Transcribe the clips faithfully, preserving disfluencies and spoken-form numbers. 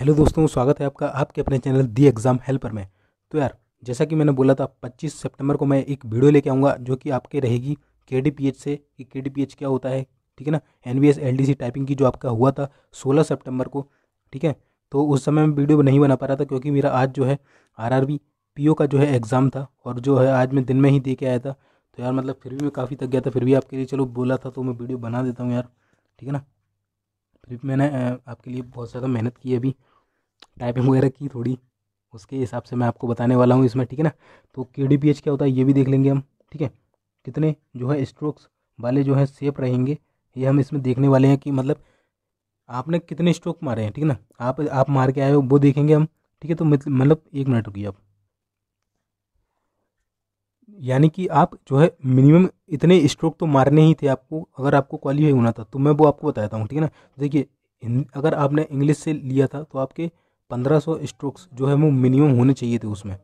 Hello दोस्तों, स्वागत है आपका आपके अपने चैनल दी एग्ज़ाम हेल्पर में। तो यार, जैसा कि मैंने बोला था पच्चीस सितंबर को मैं एक वीडियो लेके आऊँगा जो कि आपके रहेगी केडीपीएच से कि केडीपीएच क्या होता है, ठीक है ना। एनवीएस एलडीसी टाइपिंग की जो आपका हुआ था सोलह सितंबर को, ठीक है। तो उस समय मैं वीडियो नहीं बना पा रहा था क्योंकि मेरा आज जो है आरआरबी पीओ का जो है एग्ज़ाम था और जो है आज मैं दिन में ही दे के आया था। तो यार मतलब फिर भी मैं काफ़ी थक गया था, फिर भी आपके लिए चलो बोला था तो मैं वीडियो बना देता हूँ यार, ठीक है ना। फिर भी मैंने आपके लिए बहुत ज़्यादा मेहनत की, अभी टाइपिंग वगैरह की थोड़ी, उसके हिसाब से मैं आपको बताने वाला हूँ इसमें, ठीक है ना। तो केडीपीएच क्या होता है ये भी देख लेंगे हम, ठीक है। कितने जो है स्ट्रोक्स वाले जो है सेफ रहेंगे ये हम इसमें देखने वाले हैं कि मतलब आपने कितने स्ट्रोक मारे हैं, ठीक है ना। आप आप मार के आए हो वो देखेंगे हम, ठीक है। तो मतलब एक मिनट रुकिए आप, यानी कि आप जो है मिनिमम इतने स्ट्रोक तो मारने ही थे आपको अगर आपको क्वालिफाई होना था, तो मैं वो आपको बताता हूँ, ठीक है ना। देखिए, अगर आपने इंग्लिश से लिया था तो आपके पंद्रह सौ स्ट्रोक्स जो है वो मिनिमम होने चाहिए थे उसमें,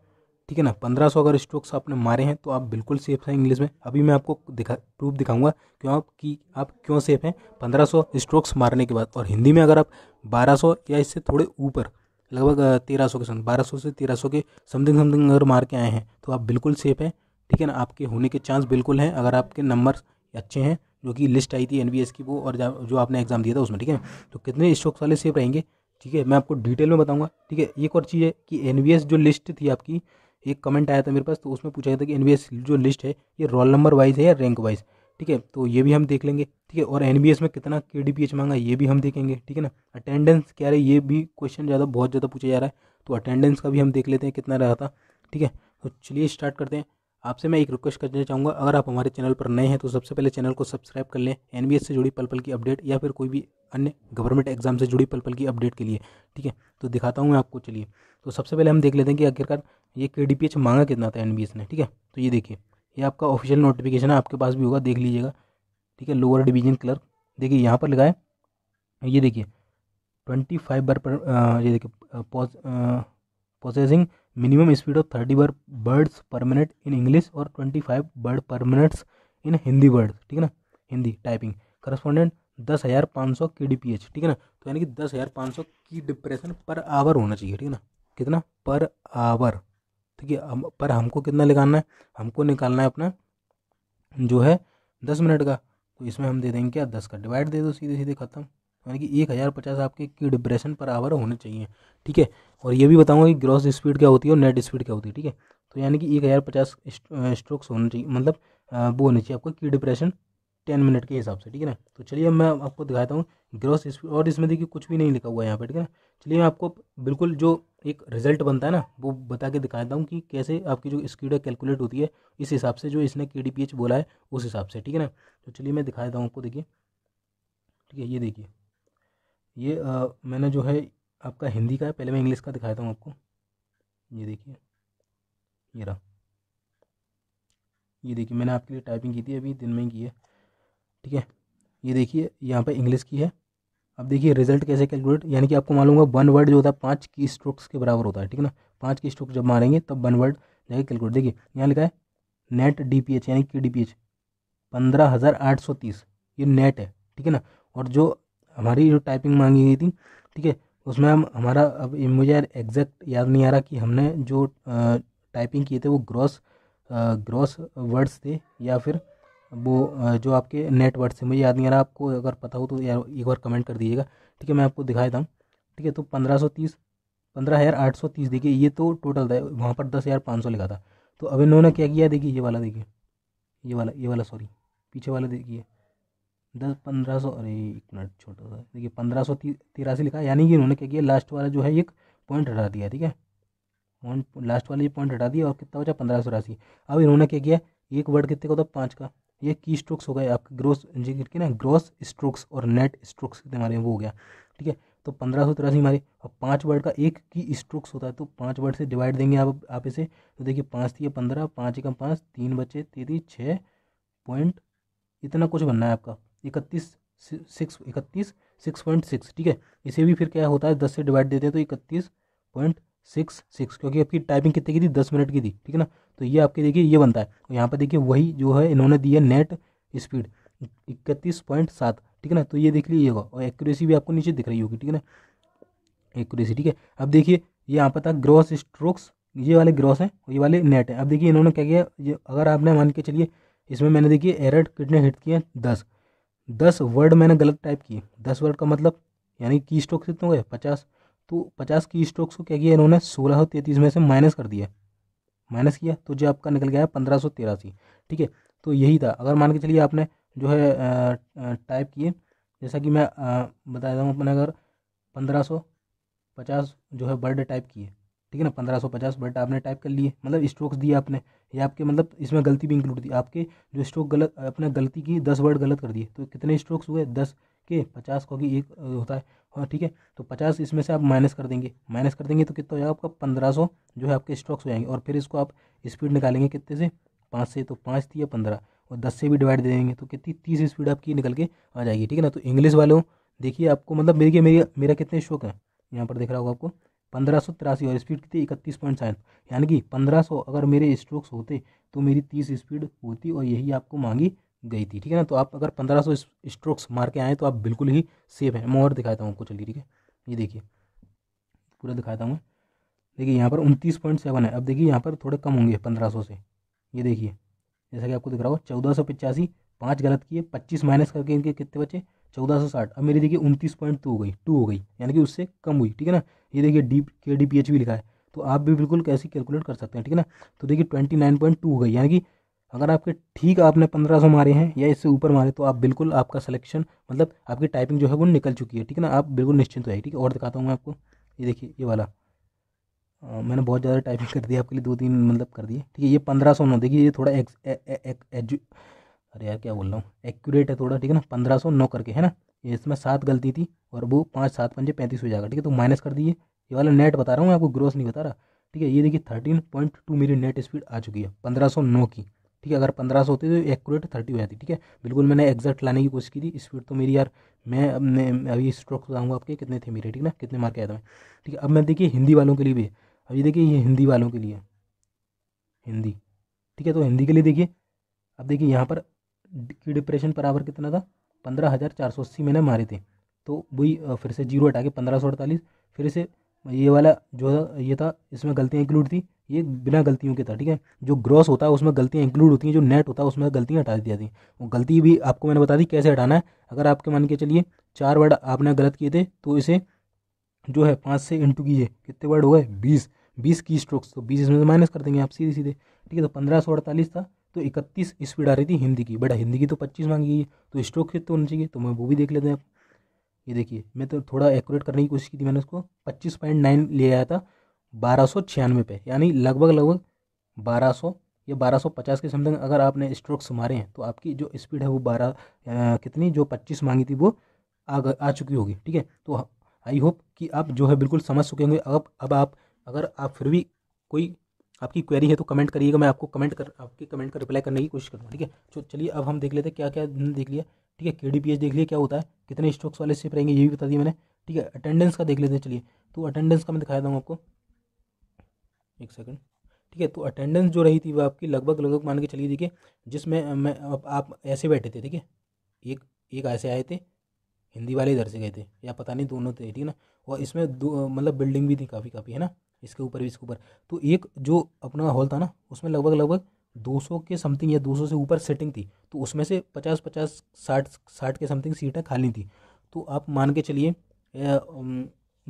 ठीक है ना। पंद्रह सौ अगर स्ट्रोक्स आपने मारे हैं तो आप बिल्कुल सेफ हैं इंग्लिश में। अभी मैं आपको दिखा प्रूफ दिखाऊंगा क्यों आप कि आप क्यों सेफ हैं पंद्रह सौ स्ट्रोक्स मारने के बाद। और हिंदी में अगर आप बारह सौ या इससे थोड़े ऊपर, लगभग तेरह सौ के समथिंग, बारह सौ से तेरह सौ के समथिंग समथिंग अगर मार के आए हैं तो आप बिल्कुल सेफ हैं, ठीक है ना। आपके होने के चांस बिल्कुल हैं अगर आपके नंबर अच्छे हैं, जो कि लिस्ट आई थी एनवीएस की वो, और जो आपने एग्ज़ाम दिया था उसमें, ठीक है। तो कितने स्ट्रोक्स वाले सेफ रहेंगे, ठीक है, मैं आपको डिटेल में बताऊंगा, ठीक है। एक और चीज़ है कि एनवीएस जो लिस्ट थी आपकी, एक कमेंट आया था मेरे पास तो उसमें पूछा गया था कि एनवीएस जो लिस्ट है ये रोल नंबर वाइज है या रैंक वाइज, ठीक है। तो ये भी हम देख लेंगे, ठीक है। और एनवीएस में कितना केडीपीएच मांगा ये भी हम देखेंगे, ठीक है ना। अटेंडेंस क्या रही ये भी क्वेश्चन ज़्यादा बहुत ज़्यादा पूछा जा रहा है, तो अटेंडेंस का भी हम देख लेते हैं कितना रहा था, ठीक है। तो चलिए स्टार्ट करते हैं। आपसे मैं एक रिक्वेस्ट करना चाहूँगा, अगर आप हमारे चैनल पर नए हैं तो सबसे पहले चैनल को सब्सक्राइब कर लें एनवीएस से जुड़ी पल पल की अपडेट या फिर कोई भी अन्य गवर्नमेंट एग्जाम से जुड़ी पल पल की अपडेट के लिए, ठीक है। तो दिखाता हूँ मैं आपको, चलिए। तो सबसे पहले हम देख लेते हैं कि आखिरकार ये केडीपीएच मांगा कितना था एनवीएस ने, ठीक है। तो ये देखिए, ये आपका ऑफिशियल नोटिफिकेशन है, आपके पास भी होगा, देख लीजिएगा, ठीक है। लोअर डिवीजन क्लर्क, देखिए यहाँ पर लगाए, ये देखिए ट्वेंटी फाइव बार पर, ये देखिए processing minimum speed of thirty बार words per minute in English और twenty five word per minutes in Hindi word, ठीक है ना, हिंदी टाइपिंग। करस्पॉन्डेंट दस हज़ार पाँच सौ के डी पी एच, ठीक है ना। तो यानी कि दस हज़ार पाँच सौ की डिप्रेशन पर आवर होना चाहिए, ठीक है ना। कितना पर आवर, ठीक है। हम, पर हमको कितना निकालना है, हमको निकालना है अपना जो है दस मिनट का। तो इसमें हम दे देंगे क्या, दस का डिवाइड दे दो सीधे सीधे, खत्म। यानी कि एक हज़ार पचास आपके की डिप्रेशन पर आवर होने चाहिए, ठीक है। और ये भी बताऊंगा कि ग्रॉस स्पीड क्या होती है और नेट स्पीड क्या होती है, ठीक है। तो यानी कि एक हज़ार पचास स्ट्रोक्स होने चाहिए, मतलब वो होने चाहिए आपको की डिप्रेशन टेन मिनट के हिसाब से, ठीक है ना। तो चलिए मैं आपको दिखाता हूँ ग्रॉस स्पीड, और इसमें देखिए कुछ भी नहीं लिखा हुआ है यहाँ पर, ठीक है ना। चलिए मैं आपको बिल्कुल जो एक रिजल्ट बनता है ना वो बता के दिखाता हूँ कि कैसे आपकी जो स्पीड कैलकुलेट होती है इस हिसाब से जो इसने के डी पी एच बोला है उस हिसाब से, ठीक है ना। तो चलिए मैं दिखा देता हूँ आपको, देखिए, ठीक है। ये देखिए, ये आ, मैंने जो है आपका हिंदी का है, पहले मैं इंग्लिश का दिखाता हूँ आपको। ये देखिए, ये रहा, ये देखिए मैंने आपके लिए टाइपिंग की थी, अभी दिन में ही की है, ठीक है। ये देखिए यहाँ पे इंग्लिश की है। अब देखिए रिजल्ट कैसे कैलकुलेट, यानी कि आपको मालूम होगा वन वर्ड जो होता है पाँच की स्ट्रोक्स के बराबर होता है, ठीक है ना। पाँच की स्ट्रोक जब मारेंगे तब वन वर्ड जाएगा कैलकुलेट। देखिए यहाँ लिखा है नेट डी पी एच, यानी के डी पी एच पंद्रह हज़ार आठ सौ तीस, ये नेट है, ठीक है ना। और जो हमारी जो टाइपिंग मांगी गई थी, ठीक है, उसमें हम हमारा, अब मुझे एग्जैक्ट याद नहीं आ रहा कि हमने जो टाइपिंग किए थे वो ग्रॉस ग्रॉस वर्ड्स थे या फिर वो जो आपके नेट वर्ड्स थे, मुझे याद नहीं आ रहा। आपको अगर पता हो तो यार एक बार कमेंट कर दीजिएगा, ठीक है। मैं आपको दिखा देता हूँ, ठीक है। तो पंद्रह सौ तीस पंद्रह हज़ार आठ सौ तीस देखिए ये तो टोटल था, वहाँ पर दस हज़ार पाँच सौ लिखा था। तो अब इन्होंने क्या किया, देखिए ये वाला, देखिए ये वाला, ये वाला सॉरी पीछे वाला, देखिए दस पंद्रह सौ, अरे एक मिनट छोटा सा, देखिए पंद्रह सौ तिरासी लिखा, यानी कि इन्होंने क्या किया लास्ट वाला जो है एक पॉइंट हटा दिया, ठीक है। पॉइंट लास्ट वाला ये पॉइंट हटा दिया और कितना बचा, पंद्रह सौ तिरासी। अब इन्होंने क्या किया, एक वर्ड कितने का होता है, पाँच का, ये की स्ट्रोक्स हो गए आपके ग्रॉस जी करके ना, ग्रॉस स्ट्रोक्स और नेट स्ट्रोक्स कितने हमारे वो हो गया, ठीक है। तो पंद्रह सौ तिरासी हमारे, और पाँच वर्ड का एक की स्ट्रोक्स होता है तो पाँच वर्ड से डिवाइड देंगे आप आप इसे। तो देखिए पाँच थी पंद्रह, पाँच एकम पाँच, तीन बचे तेती छः पॉइंट इतना कुछ बनना है आपका, इकतीस सिक्स, इकतीस सिक्स पॉइंट सिक्स, ठीक है। इसे भी फिर क्या होता है, दस से डिवाइड देते हैं तो इकतीस पॉइंट सिक्स सिक्स, क्योंकि आपकी टाइपिंग कितने की थी, दस मिनट की थी, ठीक है ना। तो ये आपके देखिए ये बनता है। और यहाँ पर देखिए वही जो है इन्होंने दी है नेट स्पीड इकतीस पॉइंट सात, ठीक है ना। तो ये देख लीजिएगा, और एक्यूरेसी भी आपको नीचे दिख रही होगी, ठीक है ना। एक्यूरेसी। ठीक है, अब देखिए ये यहाँ पर था ग्रॉस स्ट्रोक्स, ये वाले ग्रॉस हैं ये वाले नेट है। अब देखिए इन्होंने क्या किया, ये अगर आपने मान के चलिए इसमें मैंने देखिए एरर कितने हिट किए, दस दस वर्ड मैंने गलत टाइप किए। दस वर्ड का मतलब यानी की स्ट्रोक्स कितने हो गए, पचास। तो पचास की स्ट्रोक्स को क्या किया इन्होंने सोलह सौ तैंतीस में से माइनस कर दिया, माइनस किया तो जो आपका निकल गया पंद्रह सौ तिरासी। ठीक है, तो यही था। अगर मान के चलिए आपने जो है टाइप किए, जैसा कि मैं बता दूँ अपने अगर पंद्रह सौ पचास जो है वर्ड टाइप किए, ठीक है ना, पंद्रह सौ पचास वर्ड आपने टाइप कर लिए, मतलब स्ट्रोक्स दिए आपने, ये आपके मतलब इसमें गलती भी इंक्लूड थी आपके, जो स्ट्रोक गलत अपने गलती की दस वर्ड गलत कर दिए, तो कितने स्ट्रोक्स हुए दस के पचास को कि एक होता है हाँ। ठीक है, तो पचास इसमें से आप माइनस कर देंगे, माइनस कर देंगे तो कितना हो जाएगा आपका पंद्रह सौ जो है आपके स्ट्रोक्स हो जाएंगे। और फिर इसको आप स्पीड निकालेंगे कितने से, पाँच से, तो पाँच थी या पंद्रह और दस से भी डिवाइड दे देंगे तो कितनी तीस स्पीड आपकी निकल के आ जाएगी। ठीक है ना, तो इंग्लिश वालों देखिए आपको मतलब मेरे मेरा मेरा कितने स्ट्रोक हैं यहाँ पर दिख रहा होगा आपको पंद्रह सौ तिरासी और स्पीड कितनी इकतीस पॉइंट सात, यानी कि पंद्रह सौ अगर मेरे स्ट्रोक्स होते तो मेरी तीस स्पीड होती और यही आपको मांगी गई थी। ठीक है ना, तो आप अगर पंद्रह सौ स्ट्रोक्स मार के आएँ तो आप बिल्कुल ही सेफ हैं। मैं और दिखाता हूँ आपको, चलिए ठीक है, ये देखिए पूरा दिखाता हूँ। देखिए यहाँ पर उनतीस पॉइंट सेवन है, अब देखिए यहाँ पर थोड़े कम होंगे पंद्रह सौ से, ये देखिए जैसा कि आपको दिख रहा हो चौदह सौ पचासी, पाँच गलत किए, पच्चीस माइनस करके इनके कितने बचे चौदह सौ साठ। अब मेरी देखिए उनतीस पॉइंट टू हो गई टू हो गई यानी कि उससे कम हुई। ठीक है ना, ये देखिए डी केडीपीएच भी लिखा है तो आप भी बिल्कुल कैसे कैलकुलेट कर सकते हैं। ठीक है ना, तो देखिए ट्वेंटी नाइन पॉइंट टू हो गई, यानी कि अगर आपके ठीक आपने पंद्रह सौ मारे हैं या इससे ऊपर मारे तो आप बिल्कुल आपका सिलेक्शन मतलब आपकी टाइपिंग जो है वो निकल चुकी है। ठीक है ना, आप बिल्कुल निश्चिंत हो जाए। ठीक है, और दिखाता हूँ मैं आपको, ये देखिए ये वाला आ, मैंने बहुत ज़्यादा टाइपिंग कर दी आपके लिए, दो तीन मतलब कर दिए। ठीक है, ये पंद्रह सौ नौ देखिए ये थोड़ा एक्स ए, ए, ए, एजु अरे यार क्या बोल रहा हूँ एक्यूरेट है थोड़ा। ठीक है ना, पंद्रह सौ नौ करके है ना, इसमें सात गलती थी और वो पाँच सात पंजे पैंतीस हो जाएगा। ठीक है, तो माइनस कर दिए, ये वाला नेट बता रहा हूँ मैं आपको, ग्रोस नहीं बता रहा। ठीक है, ये देखिए थर्टीन पॉइंट टू मेरी नेट स्पीड आ चुकी है पंद्रह सौ नौ की। ठीक है, अगर पंद्रह सौ होती तो एक्यूरेट थर्टी हो जाती। ठीक है, बिल्कुल मैंने एग्जैक्ट लाने की कोशिश की थी स्पीड तो मेरी यार मैं अब मैं अभी स्ट्रोक बताऊँगा आपके कितने थे मेरे। ठीक ना, कितने मार्क आया था मैं। ठीक है, अब मैं देखिए हिंदी वालों के लिए भी, अभी देखिए ये हिंदी वालों के लिए हिंदी। ठीक है, तो हिंदी के लिए देखिए अब देखिए यहाँ पर की डिप्रेशन पर आवर कितना था, पंद्रह हज़ार चार सौ अस्सी मैंने मारे थे, तो वही फिर से जीरो हटा के पंद्रह सौ अड़तालीस, फिर से ये वाला जो ये था इसमें गलतियाँ इंक्लूड थी, ये बिना गलतियों के था। ठीक है, जो ग्रॉस होता है उसमें गलतियाँ इंक्लूड होती हैं, जो नेट होता है उसमें गलतियाँ हटा दी जाती हैं। वो गलती भी आपको मैंने बता दी कैसे हटाना है। अगर आपके मान के चलिए चार वर्ड आपने गलत किए थे तो इसे जो है पाँच से इंटू कीजिए, कितने वर्ड हो गए बीस, बीस की स्ट्रोक्स, तो बीस इसमें से माइनस कर देंगे आप सीधे सीधे। ठीक है, तो पंद्रह सौ अड़तालीस था तो इकतीस स्पीड आ रही थी हिंदी की, बेटा हिंदी की तो पच्चीस मांगी गई है तो स्ट्रोक कितने होना चाहिए, तो मैं वो भी देख लेते हैं आप। ये देखिए मैं तो थोड़ा एक्यूरेट करने की कोशिश की थी मैंने, उसको पच्चीस पॉइंट नाइन ले आया था बारह सौ छियानवे पे, यानी लगभग लगभग बारह सौ या बारह सौ पचास के समथिंग अगर आपने स्ट्रोक्स मारे हैं तो आपकी जो स्पीड है वो बारह कितनी जो पच्चीस मांगी थी वो आ आ चुकी होगी। ठीक है, तो आई होप कि आप जो है बिल्कुल समझ चुके होंगे। अब अब आप अगर आप फिर भी कोई आपकी क्वेरी है तो कमेंट करिएगा, मैं आपको कमेंट कर आपके कमेंट का रिप्लाई करने की कोशिश करूँगा। ठीक है, तो चलिए अब हम देख लेते हैं क्या क्या देख लिया। ठीक है, केडीपीएच देख लिया क्या होता है, कितने स्ट्रोक्स वाले सेफ रहेंगे ये भी बता दिया मैंने। ठीक है, अटेंडेंस का देख लेते हैं, चलिए तो अटेंडेंस का मैं दिखाया दूँ आपको एक सेकंड। ठीक है, तो अटेंडेंस जो रही थी वो आपकी लगभग लगभग मान के चलिए देखिए जिसमें मैं आप, आप ऐसे बैठे थे। ठीक है, एक एक ऐसे आए थे, हिंदी वाले इधर से गए थे या पता नहीं दोनों थे। ठीक है ना, और इसमें दो मतलब बिल्डिंग भी थी काफ़ी काफ़ी है ना, इसके ऊपर भी इसके ऊपर, तो एक जो अपना हॉल था ना उसमें लगभग लगभग दो सौ के समथिंग या दो सौ से ऊपर सीटिंग थी, तो उसमें से पचास पचास साठ साठ के समथिंग सीटें खाली थी। तो आप मान के चलिए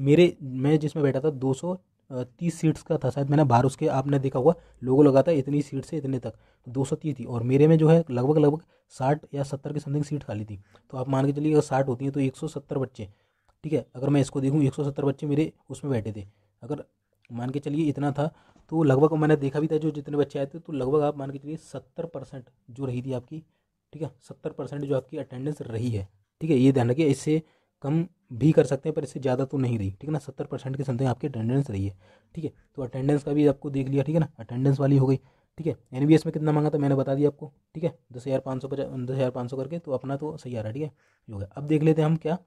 मेरे मैं जिसमें बैठा था दो सौ तीस सीट्स का था शायद, मैंने बाहर उसके आपने देखा हुआ लोगो लगा था इतनी सीट से इतने तक दो सौ तीस थी, और मेरे में जो है लगभग लगभग साठ या सत्तर के समथिंग सीट खाली थी। तो आप मान के चलिए अगर साठ होती हैं तो एक सौ सत्तर बच्चे, ठीक है अगर मैं इसको देखूँ एक सौ सत्तर बच्चे मेरे उसमें बैठे थे, अगर मान के चलिए इतना था तो लगभग मैंने देखा भी था जो जितने बच्चे आए थे तो लगभग आप मान के चलिए सत्तर परसेंट जो रही थी आपकी। ठीक है, सत्तर परसेंट जो आपकी अटेंडेंस रही है। ठीक है, ये ध्यान रखिए इससे कम भी कर सकते हैं पर इससे ज़्यादा तो नहीं रही। ठीक है ना, सत्तर परसेंट के समथिंग आपकी अटेंडेंस रही है। ठीक है, तो अटेंडेंस का भी आपको देख लिया। ठीक है ना, अटेंडेंस वाली हो गई। ठीक है, एनवीएस में कितना मांगा था मैंने बता दिया आपको। ठीक है, दस हज़ार पाँच सौ पचास दस हज़ार पाँच सौ करके, तो अपना तो सही आ रहा है। ठीक है, ये हो गया। अब देख लेते हैं हम क्या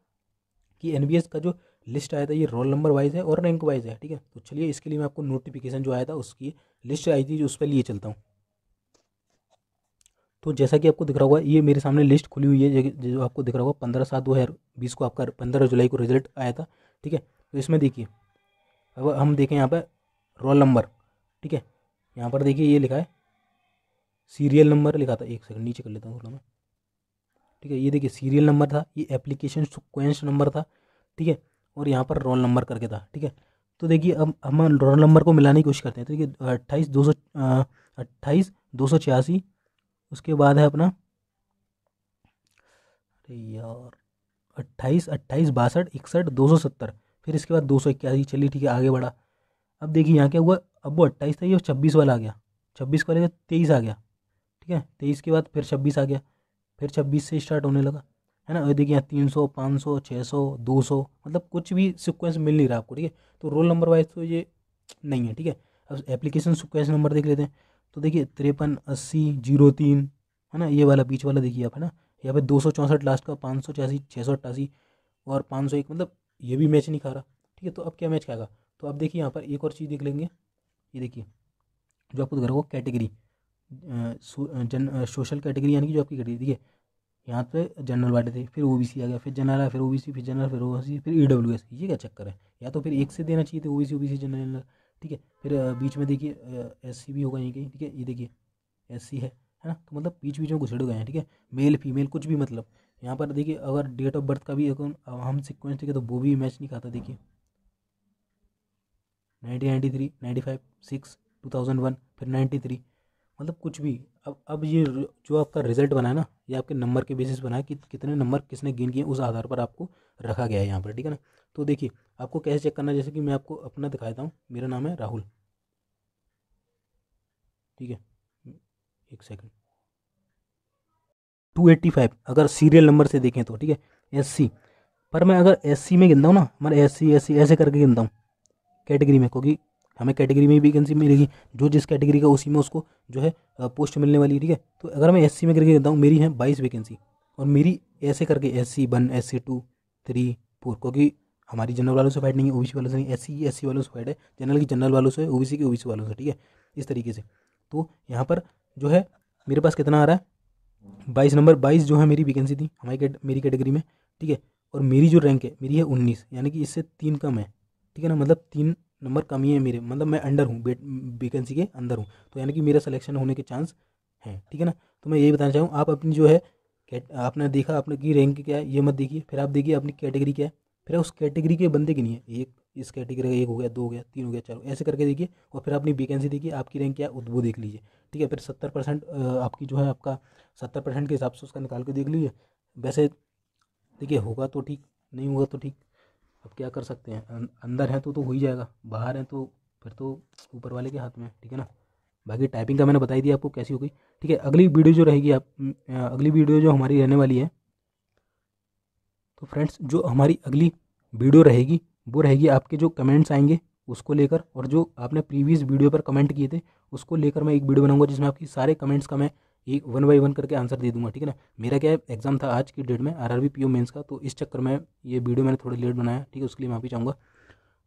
कि एनवीएस का जो लिस्ट आया था ये रोल नंबर वाइज है और रैंक वाइज है। ठीक है, तो चलिए इसके लिए मैं आपको नोटिफिकेशन जो आया था उसकी लिस्ट आई थी जो उस पर लिए चलता हूँ। तो जैसा कि आपको दिख रहा होगा ये मेरे सामने लिस्ट खुली हुई है, जो आपको दिख रहा होगा पंद्रह सात दो हज़ार बीस को आपका पंद्रह जुलाई को रिजल्ट आया था। ठीक है, तो इसमें देखिए, अब हम देखें यहाँ पर रोल नंबर, ठीक है। यहाँ पर देखिए ये लिखा है सीरियल नंबर लिखा था, एक सेकंड नीचे कर लेता हूँ थोड़ा मैं, ठीक है। ये देखिए सीरियल नंबर था, ये एप्लीकेशन सिक्वेंस नंबर था, ठीक है, और यहाँ पर रोल नंबर करके था, ठीक है। तो देखिए अब हम रोल नंबर को मिलाने की कोशिश करते हैं, ठीक है। अट्ठाईस दो सौ अट्ठाईस दो सौ छियासी उसके बाद है अपना यार अट्ठाईस अट्ठाईस बासठ इकसठ दो सौ सत्तर, फिर इसके बाद दो सौ इक्यासी, चलिए ठीक है आगे बढ़ा। अब देखिए यहाँ क्या हुआ, अब वो अट्ठाईस था, ये छब्बीस वाला आ गया, छब्बीस को लेकर तेईस आ गया, ठीक है। तेईस के बाद फिर छब्बीस आ गया, फिर छब्बीस से स्टार्ट होने लगा, है ना। और देखिए यहाँ तीन सौ पाँच सौ छः सौ दो सौ मतलब कुछ भी सिक्वेंस मिल नहीं रहा आपको, ठीक है। तो रोल नंबर वाइज तो ये नहीं है, ठीक है। अब एप्लीकेशन सिक्वेंस नंबर देख लेते हैं, तो देखिए तिरपन अस्सी जीरो तीन, है ना, ये वाला बीच वाला देखिए आप, है ना। यहाँ पे दो सौ चौंसठ लास्ट का, पाँच सौ छियासी छः सौ अट्ठासी और पाँच सौ एक, मतलब ये भी मैच नहीं खा रहा, ठीक है। तो अब क्या मैच खाएगा, तो अब देखिए यहाँ पर एक और चीज़ देख लेंगे। ये देखिए जो आपको दिख रहा होगा कैटेगरी, जन सोशल कैटेगरी यानी कि जो आपकी कैटेगरी, देखिए यहाँ पे जनरल वाले थे, फिर ओबीसी आ गया, फिर जनरल, फिर ओबीसी, फिर जनरल, फिर ओबीसी, फिर ईडब्ल्यूएस। ये क्या चक्कर है, या तो फिर एक से देना चाहिए थे ओबीसी ओबीसी जनरल, ठीक है। फिर बीच में देखिए एससी भी होगा यहीं कहीं, ठीक है। ये देखिए एससी है, है ना। तो मतलब बीच बीच में घुसड़ गए हैं, ठीक है। मेल फीमेल कुछ भी, मतलब यहाँ पर देखिए अगर डेट ऑफ बर्थ का भी हम सिक्वेंस, ठीक है, तो वो भी मैच नहीं खाता। देखिए nineteen ninety three, ninety five, six, two thousand one, फिर नाइन्टी थ्री, मतलब कुछ भी। अब अब ये जो आपका रिजल्ट बना है ना, ये आपके नंबर के बेसिस बना है कि कितने नंबर किसने गेन किए, उस आधार पर आपको रखा गया है यहाँ पर, ठीक है ना। तो देखिए आपको कैसे चेक करना है, जैसे कि मैं आपको अपना दिखा देता हूँ। मेरा नाम है राहुल, ठीक है, एक सेकंड, टू एट्टी फाइव अगर सीरियल नंबर से देखें तो, ठीक है। एससी पर मैं अगर एससी में गिनता हूँ ना, मैं एससी एससी ऐसे करके गिनता हूँ कैटेगरी में, क्योंकि हमें कैटेगरी में वैकेंसी मिलेगी, जो जिस कैटेगरी का उसी में उसको जो है पोस्ट मिलने वाली, ठीक है। तो अगर मैं एससी में करके गिनता हूँ, मेरी है बाईस वैकेंसी, और मेरी ऐसे करके SC one, SC two, three, four, क्योंकि हमारी जनरल वालों से फाइट नहीं है, ओबीसी वालों से नहीं, एससी एससी वालों से फाइट है, जनरल की जनरल वालों से, ओबीसी की ओबीसी वालों से, ठीक है, इस तरीके से। तो यहाँ पर जो है मेरे पास कितना आ रहा है, बाईस नंबर, बाईस जो है मेरी वैकेंसी थी हमारी मेरी कैटेगरी में, ठीक है। और मेरी जो रैंक है मेरी है उन्नीस, यानी कि इससे तीन कम है, ठीक है ना, मतलब तीन नंबर कम ही है मेरे, मतलब मैं अंडर हूँ, वैकेंसी के अंदर हूँ, तो यानी कि मेरा सिलेक्शन होने के चांस हैं, ठीक है ना। तो मैं यही बताना चाहूँ, आप अपनी जो है, आपने देखा आपने की रैंक क्या है ये मत देखिए, फिर आप देखिए अपनी कैटेगरी क्या है, फिर उस कैटेगरी के बंदे की नहीं है, एक इस कैटेगरी का एक हो गया, दो हो गया, तीन हो गया, चार, ऐसे करके देखिए, और फिर अपनी वैकेंसी देखिए आपकी रैंक क्या है वो देख लीजिए, ठीक है। फिर सत्तर परसेंट आपकी जो है, आपका सत्तर परसेंट के हिसाब से उसका निकाल के देख लीजिए। वैसे देखिए होगा तो ठीक, नहीं होगा तो ठीक, अब क्या कर सकते हैं, अंदर हैं तो तो हो ही जाएगा, बाहर हैं तो फिर तो ऊपर वाले के हाथ में, ठीक है ना। बाकी टाइपिंग का मैंने बताई दिया आपको कैसी हो गई, ठीक है। अगली वीडियो जो रहेगी आप अगली वीडियो जो हमारी रहने वाली है, तो फ्रेंड्स जो हमारी अगली वीडियो रहेगी वो रहेगी आपके जो कमेंट्स आएंगे उसको लेकर, और जो आपने प्रीवियस वीडियो पर कमेंट किए थे उसको लेकर मैं एक वीडियो बनाऊंगा, जिसमें आपकी सारे कमेंट्स का मैं एक वन बाई वन करके आंसर दे दूंगा, ठीक है ना। मेरा क्या है, एग्जाम था आज की डेट में आरआरबी पीओ मेंस का, तो इस चक्कर में ये वीडियो मैंने थोड़ी लेट बनाया, ठीक है, उसके लिए माफी चाहूँगा,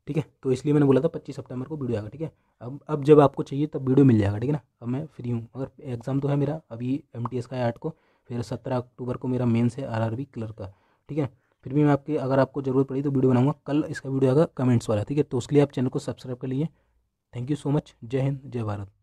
ठीक है। तो इसलिए मैंने बोला था पच्चीस सितंबर को वीडियो आएगा, ठीक है। अब अब जब आपको चाहिए तब वीडियो मिल जाएगा, ठीक है ना। अब मैं फ्री हूँ, अगर एग्जाम तो है मेरा अभी एमटीएस का है आठ को, फिर सत्रह अक्टूबर को मेरा मेन्स है आरआरबी क्लर्क का, ठीक है। फिर भी मैं आपके, अगर आपको ज़रूरत पड़ी तो वीडियो बनाऊंगा, कल इसका वीडियो आएगा कमेंट्स वाला, ठीक है। तो उसके लिए आप चैनल को सब्सक्राइब कर लीजिए। थैंक यू सो मच, जय हिंद, जय भारत।